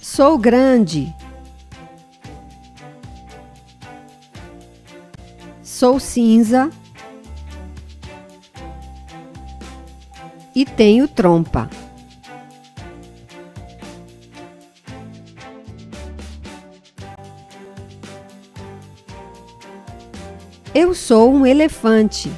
Sou grande. Sou cinza e tenho trompa. Eu sou um elefante.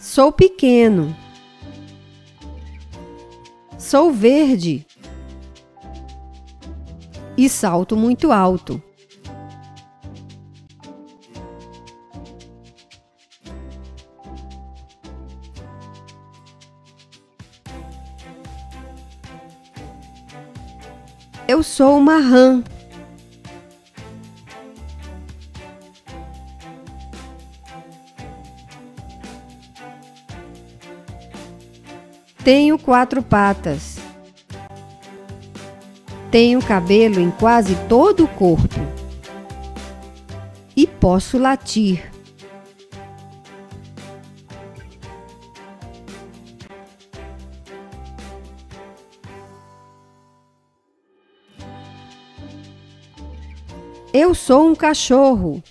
Sou pequeno. Sou verde e salto muito alto. Eu sou uma rã. Tenho 4 patas. Tenho cabelo em quase todo o corpo. E posso latir. Eu sou um cachorro.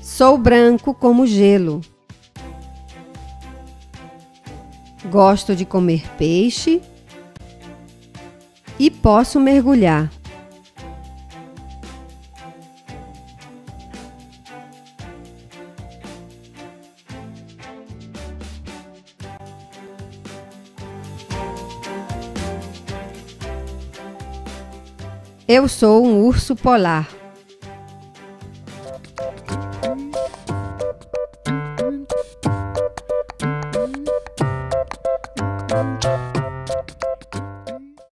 Sou branco como gelo. Gosto de comer peixe e posso mergulhar. Eu sou um urso polar.